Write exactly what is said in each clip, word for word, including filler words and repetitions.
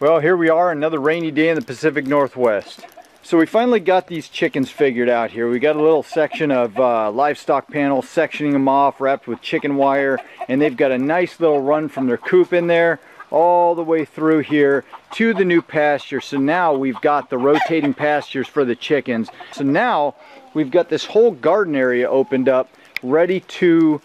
Well, here we are, another rainy day in the Pacific Northwest. So we finally got these chickens figured out here. We got a little section of uh, livestock panels, sectioning them off, wrapped with chicken wire, and they've got a nice little run from their coop in there all the way through here to the new pasture. So now we've got the rotating pastures for the chickens. So now we've got this whole garden area opened up, ready to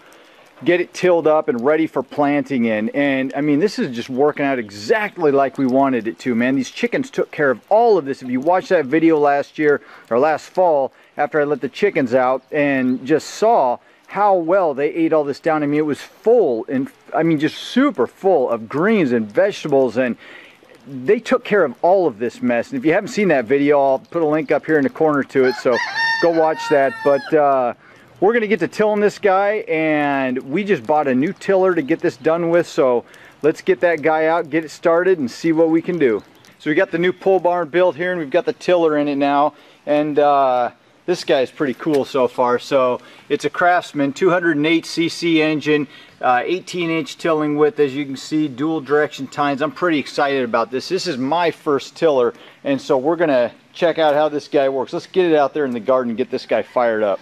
get it tilled up and ready for planting in. And I mean, this is just working out exactly like we wanted it to, man. These chickens took care of all of this. If you watched that video last year or last fall after I let the chickens out and just saw how well they ate all this down, I mean, it was full, and I mean just super full of greens and vegetables, and they took care of all of this mess. And if you haven't seen that video, I'll put a link up here in the corner to it, so go watch that. But uh we're going to get to tilling this guy, and we just bought a new tiller to get this done with, so let's get that guy out, get it started, and see what we can do. So we got the new pole barn built here, and we've got the tiller in it now, and uh, this guy is pretty cool so far. So it's a Craftsman two oh eight C C engine, eighteen inch uh, tilling width, as you can see, dual direction tines. I'm pretty excited about this. This is my first tiller, and so we're going to check out how this guy works. Let's get it out there in the garden and get this guy fired up.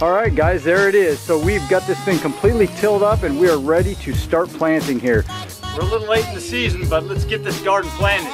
Alright guys, there it is. So we've got this thing completely tilled up, and we are ready to start planting here. We're a little late in the season, but let's get this garden planted.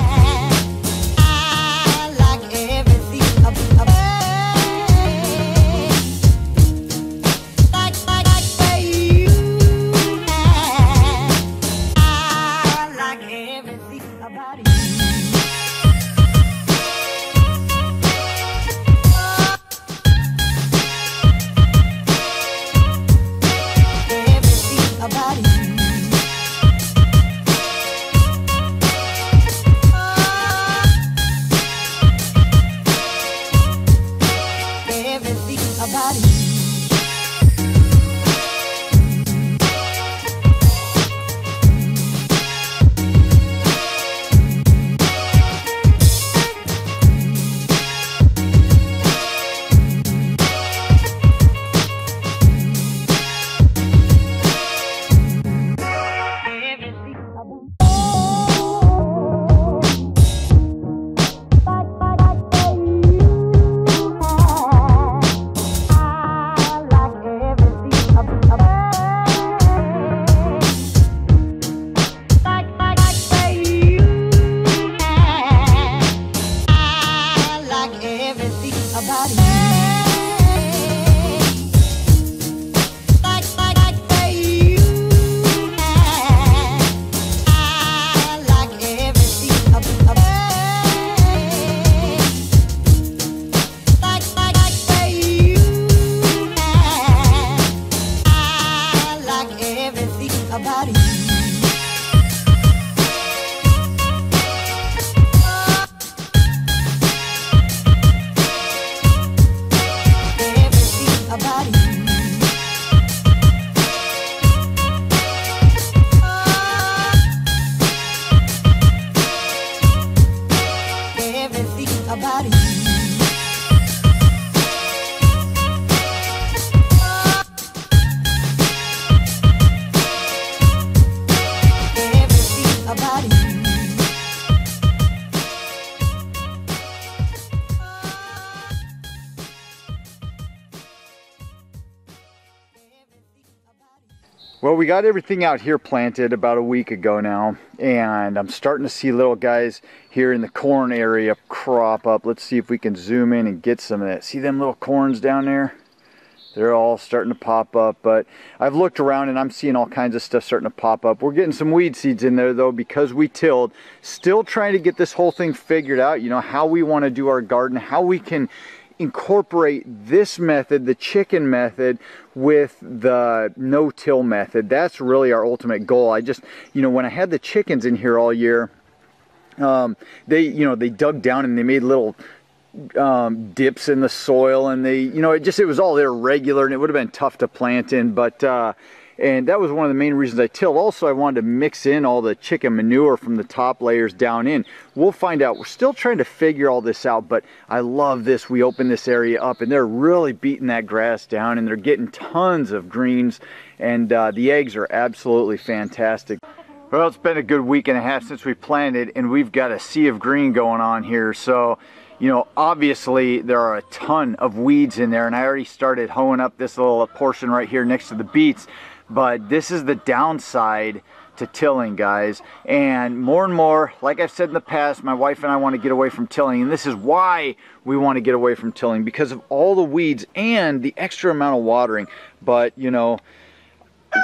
Well, we got everything out here planted about a week ago now, and I'm starting to see little guys here in the corn area crop up. Let's see if we can zoom in and get some of that. See them little corns down there? They're all starting to pop up, but I've looked around and I'm seeing all kinds of stuff starting to pop up. We're getting some weed seeds in there though, because we tilled. Still trying to get this whole thing figured out, you know, how we want to do our garden, how we can incorporate this method, the chicken method, with the no-till method. That's really our ultimate goal. I just, you know, when I had the chickens in here all year, um, they, you know, they dug down and they made little um, dips in the soil, and they, you know, it just, it was all irregular, and it would have been tough to plant in, but, uh, and that was one of the main reasons I tilled. Also, I wanted to mix in all the chicken manure from the top layers down in. We'll find out. We're still trying to figure all this out, but I love this. We opened this area up, and they're really beating that grass down, and they're getting tons of greens, and uh, the eggs are absolutely fantastic. Well, it's been a good week and a half since we planted, and we've got a sea of green going on here, so... You know, obviously there are a ton of weeds in there, and I already started hoeing up this little portion right here next to the beets, but this is the downside to tilling, guys. And more and more, like I've said in the past, my wife and I want to get away from tilling, and this is why we want to get away from tilling, because of all the weeds and the extra amount of watering. But, you know,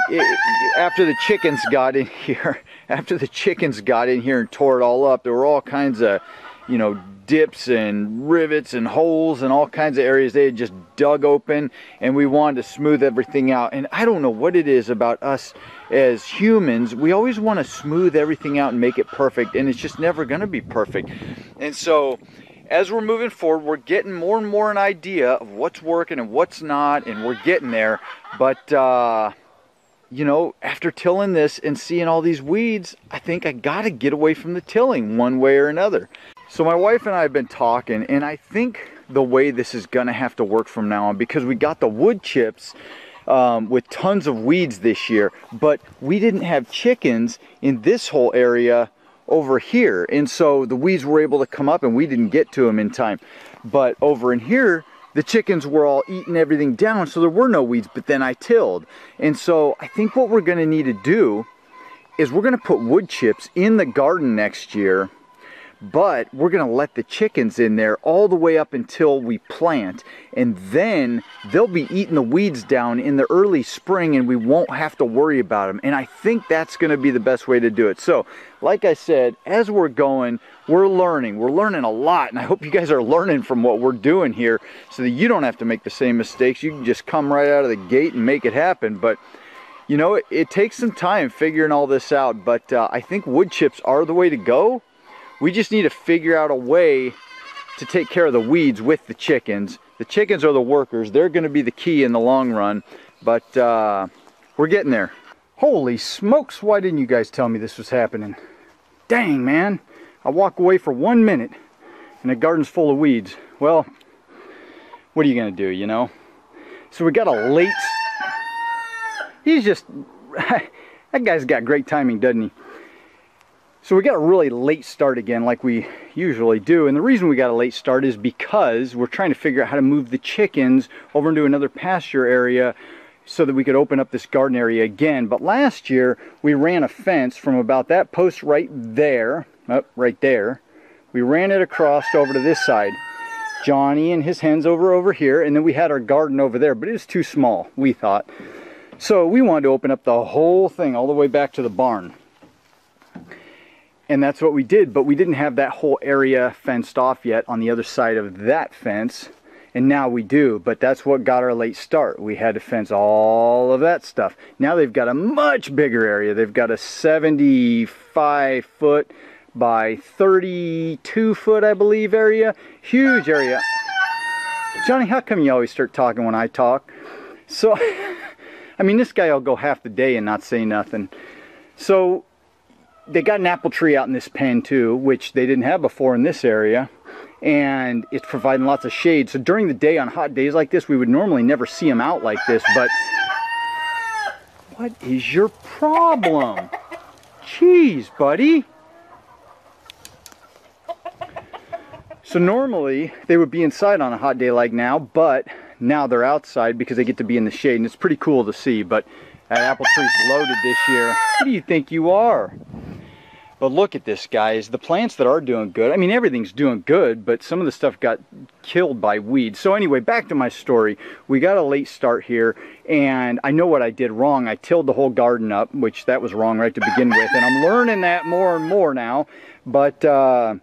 it, after the chickens got in here, after the chickens got in here and tore it all up, there were all kinds of, you know, dips and rivets and holes and all kinds of areas they had just dug open, and we wanted to smooth everything out. And I don't know what it is about us as humans, we always want to smooth everything out and make it perfect, and it's just never going to be perfect. And so as we're moving forward, we're getting more and more an idea of what's working and what's not, and we're getting there. But uh you know, after tilling this and seeing all these weeds, I think I got to get away from the tilling one way or another. So my wife and I have been talking, and I think the way this is going to have to work from now on, because we got the wood chips um, with tons of weeds this year, but we didn't have chickens in this whole area over here. And so the weeds were able to come up and we didn't get to them in time. But over in here, the chickens were all eating everything down, so there were no weeds, but then I tilled. And so I think what we're going to need to do is we're going to put wood chips in the garden next year, but we're going to let the chickens in there all the way up until we plant, and then they'll be eating the weeds down in the early spring, and we won't have to worry about them. And I think that's going to be the best way to do it. So like I said, as we're going, we're learning. We're learning a lot, and I hope you guys are learning from what we're doing here so that you don't have to make the same mistakes. You can just come right out of the gate and make it happen. But you know, it, it takes some time figuring all this out, but uh, I think wood chips are the way to go. We just need to figure out a way to take care of the weeds with the chickens. The chickens are the workers. They're going to be the key in the long run, but uh, we're getting there. Holy smokes, why didn't you guys tell me this was happening? Dang, man. I walk away for one minute and the garden's full of weeds. Well, what are you going to do, you know? So we got a late... He's just... That guy's got great timing, doesn't he? So we got a really late start again, like we usually do, and the reason we got a late start is because we're trying to figure out how to move the chickens over into another pasture area so that we could open up this garden area again. But last year, we ran a fence from about that post right there, up right there, we ran it across over to this side. Johnny and his hens over over here, and then we had our garden over there, but it was too small, we thought. So we wanted to open up the whole thing all the way back to the barn. And that's what we did, but we didn't have that whole area fenced off yet on the other side of that fence, and now we do. But that's what got our late start. We had to fence all of that stuff. Now they've got a much bigger area. They've got a seventy-five foot by thirty-two foot, I believe, area. Huge area. Johnny, how come you always start talking when I talk? So, I mean, this guy will go half the day and not say nothing. So... they got an apple tree out in this pen too, which they didn't have before in this area, and it's providing lots of shade. So during the day on hot days like this, we would normally never see them out like this, but what is your problem? Jeez, buddy. So normally they would be inside on a hot day like now, but now they're outside because they get to be in the shade, and it's pretty cool to see. But that apple tree's loaded this year. Who do you think you are? But look at this, guys. The plants that are doing good, I mean, everything's doing good, but some of the stuff got killed by weeds. So anyway, back to my story. We got a late start here, and I know what I did wrong. I tilled the whole garden up, which that was wrong right to begin with, and I'm learning that more and more now. But uh,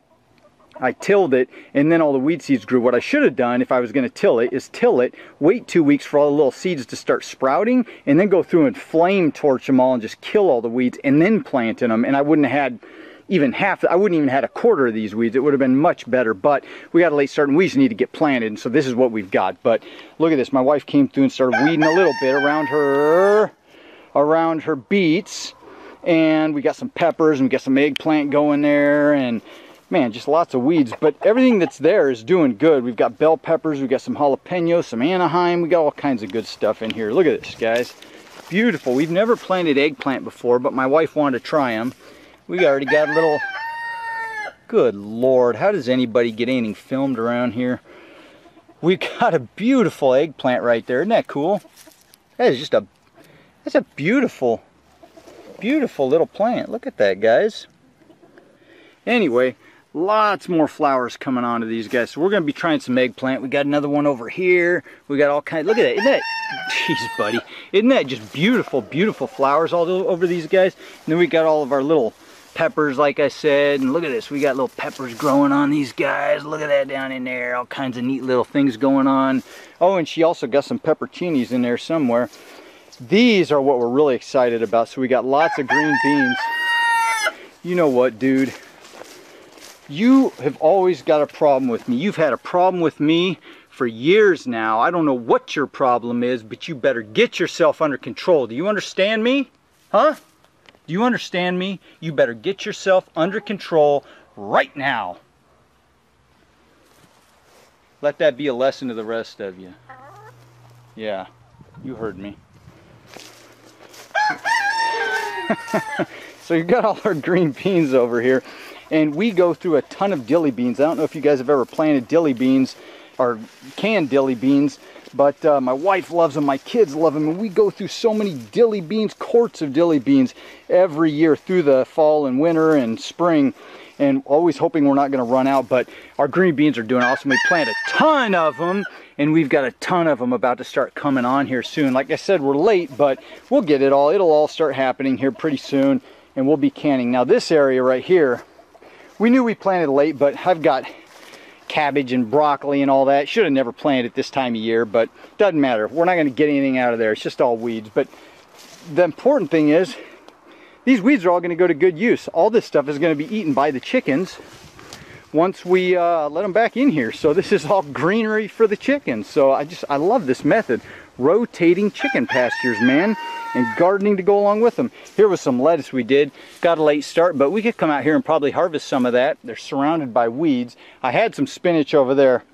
I tilled it, and then all the weed seeds grew. What I should have done if I was going to till it is till it, wait two weeks for all the little seeds to start sprouting, and then go through and flame torch them all and just kill all the weeds and then plant in them. And I wouldn't have had even half, I wouldn't even have had a quarter of these weeds. It would have been much better, but we got a late start and weeds need to get planted, and so this is what we've got. But look at this. My wife came through and started weeding a little bit around her, around her beets, and we got some peppers and we got some eggplant going there, and man, just lots of weeds, but everything that's there is doing good. We've got bell peppers, we've got some jalapenos, some Anaheim, we got all kinds of good stuff in here. Look at this, guys. Beautiful. We've never planted eggplant before, but my wife wanted to try them. We already got a little... Good Lord, how does anybody get anything filmed around here? We've got a beautiful eggplant right there. Isn't that cool? That is just a... That's a beautiful, beautiful little plant. Look at that, guys. Anyway... Lots more flowers coming onto these guys. So we're going to be trying some eggplant. We got another one over here. We got all kinds. Look at that. Isn't that, jeez, buddy. Isn't that just beautiful, beautiful flowers all over these guys? And then we got all of our little peppers, like I said. And look at this. We got little peppers growing on these guys. Look at that down in there. All kinds of neat little things going on. Oh, and she also got some pepperoncinis in there somewhere. These are what we're really excited about. So we got lots of green beans. You know what, dude? You have always got a problem with me. You've had a problem with me for years now. I don't know what your problem is, but you better get yourself under control. Do you understand me? Huh? Do you understand me? You better get yourself under control right now. Let that be a lesson to the rest of you. Yeah, you heard me. So you've got all our green beans over here. And we go through a ton of dilly beans. I don't know if you guys have ever planted dilly beans or canned dilly beans, but uh, my wife loves them, my kids love them, and we go through so many dilly beans, quarts of dilly beans every year through the fall and winter and spring, and always hoping we're not going to run out. But our green beans are doing awesome. We plant a ton of them, and we've got a ton of them about to start coming on here soon. Like I said, we're late, but we'll get it all. It'll all start happening here pretty soon, and we'll be canning. Now this area right here, we knew we planted late, but I've got cabbage and broccoli and all that. Should have never planted this time of year, but doesn't matter. We're not going to get anything out of there. It's just all weeds. But the important thing is these weeds are all going to go to good use. All this stuff is going to be eaten by the chickens once we uh, let them back in here. So this is all greenery for the chickens. So I just, I love this method. Rotating chicken pastures, man, and gardening to go along with them. Here was some lettuce we did. Got a late start, but we could come out here and probably harvest some of that. They're surrounded by weeds. I had some spinach over there.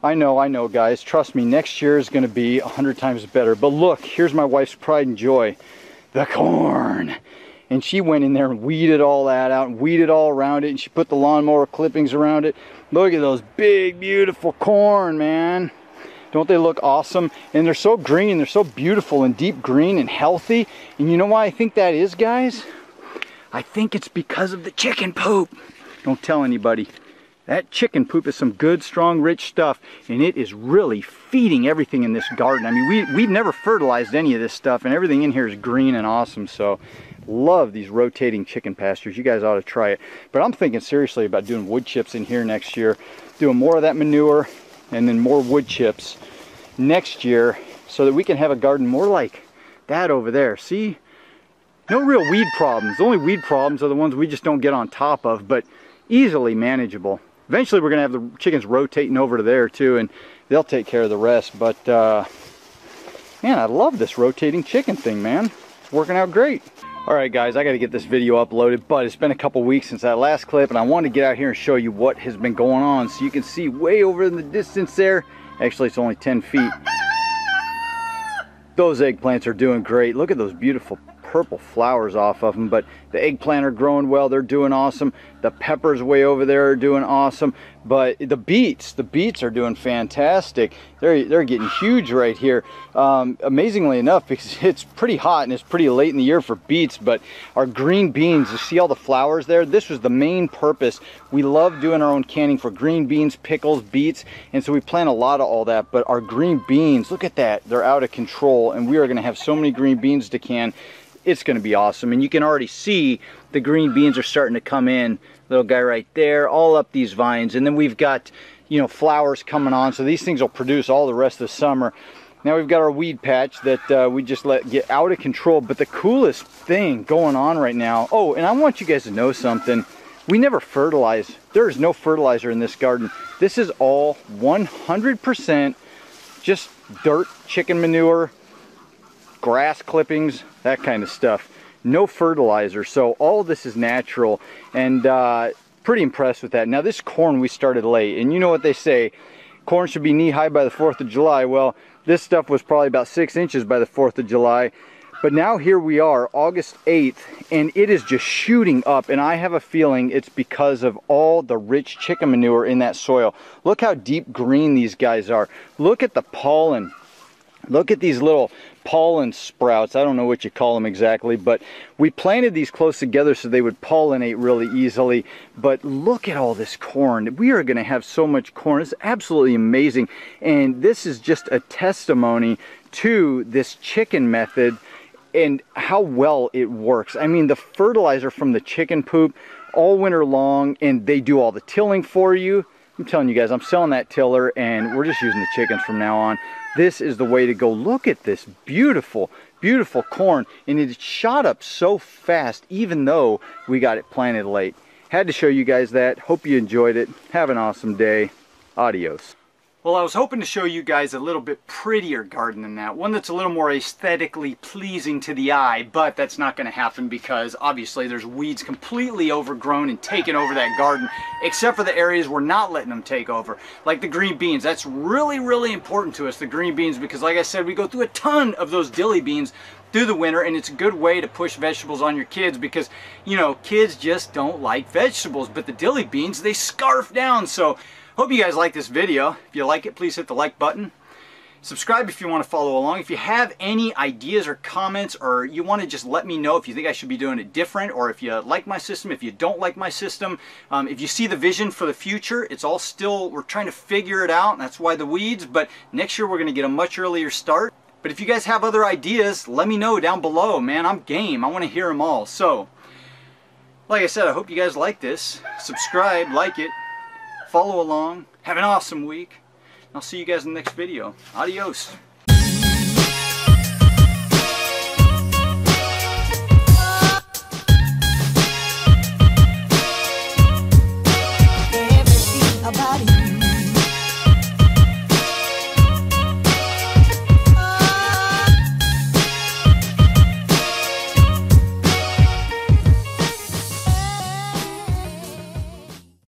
I know, I know, guys. Trust me, next year is going to be a hundred times better. But look, here's my wife's pride and joy. The corn. And she went in there and weeded all that out and weeded all around it, and she put the lawnmower clippings around it. Look at those big, beautiful corn, man. Don't they look awesome? And they're so green, they're so beautiful and deep green and healthy. And you know why I think that is, guys? I think it's because of the chicken poop. Don't tell anybody. That chicken poop is some good, strong, rich stuff, and it is really feeding everything in this garden. I mean, we, we've never fertilized any of this stuff, and everything in here is green and awesome. So love these rotating chicken pastures. You guys ought to try it. But I'm thinking seriously about doing wood chips in here next year, doing more of that manure, and then more wood chips next year so that we can have a garden more like that over there. See? No real weed problems. The only weed problems are the ones we just don't get on top of, but easily manageable. Eventually we're going to have the chickens rotating over to there too, and they'll take care of the rest. But uh, man, I love this rotating chicken thing, man. It's working out great. Alright guys, I got to get this video uploaded, but it's been a couple weeks since that last clip, and I wanted to get out here and show you what has been going on. So you can see way over in the distance there, actually it's only ten feet. Those eggplants are doing great. Look at those beautiful purple flowers off of them, but the eggplant are growing well, they're doing awesome. The peppers way over there are doing awesome, but the beets, the beets are doing fantastic. They're, they're getting huge right here. Um, amazingly enough, because it's pretty hot and it's pretty late in the year for beets, but our green beans, you see all the flowers there? This was the main purpose. We love doing our own canning for green beans, pickles, beets, and so we plant a lot of all that, but our green beans, look at that, they're out of control, and we are gonna have so many green beans to can. it's going to be awesome. And you can already see the green beans are starting to come in. Little guy right there, all up these vines. And then we've got, you know, flowers coming on. So these things will produce all the rest of the summer. Now we've got our weed patch that uh, we just let get out of control. But the coolest thing going on right now, oh, and I want you guys to know something. We never fertilize. There is no fertilizer in this garden. This is all one hundred percent just dirt, chicken manure, grass clippings, that kind of stuff. No fertilizer. So all this is natural, and uh, pretty impressed with that. Now this corn we started late, and you know what they say, corn should be knee high by the fourth of July. Well, this stuff was probably about six inches by the fourth of July. But now here we are, August eighth, and it is just shooting up, and I have a feeling it's because of all the rich chicken manure in that soil. Look how deep green these guys are. Look at the pollen. Look at these little pollen sprouts. I don't know what you call them exactly, but we planted these close together so they would pollinate really easily. But look at all this corn. We are going to have so much corn. It's absolutely amazing. And this is just a testimony to this chicken method and how well it works. I mean, the fertilizer from the chicken poop all winter long, and they do all the tilling for you. I'm telling you guys, I'm selling that tiller, and we're just using the chickens from now on. This is the way to go. Look at this beautiful, beautiful corn, and it shot up so fast, even though we got it planted late. Had to show you guys that. Hope you enjoyed it. Have an awesome day. Adios. Well, I was hoping to show you guys a little bit prettier garden than that. One that's a little more aesthetically pleasing to the eye, but that's not going to happen because obviously there's weeds completely overgrown and taken over that garden, except for the areas we're not letting them take over. Like the green beans. That's really, really important to us, the green beans, because like I said, we go through a ton of those dilly beans through the winter, and it's a good way to push vegetables on your kids because, you know, kids just don't like vegetables, but the dilly beans, they scarf down. So hope you guys like this video. If you like it, please hit the like button. Subscribe if you want to follow along. If you have any ideas or comments, or you want to just let me know if you think I should be doing it different, or if you like my system, if you don't like my system, um, if you see the vision for the future, it's all still, we're trying to figure it out, and that's why the weeds, but next year we're going to get a much earlier start. But if you guys have other ideas, let me know down below, man. I'm game. I want to hear them all. So, like I said, I hope you guys like this. Subscribe, like it, follow along. Have an awesome week. I'll see you guys in the next video. Adios.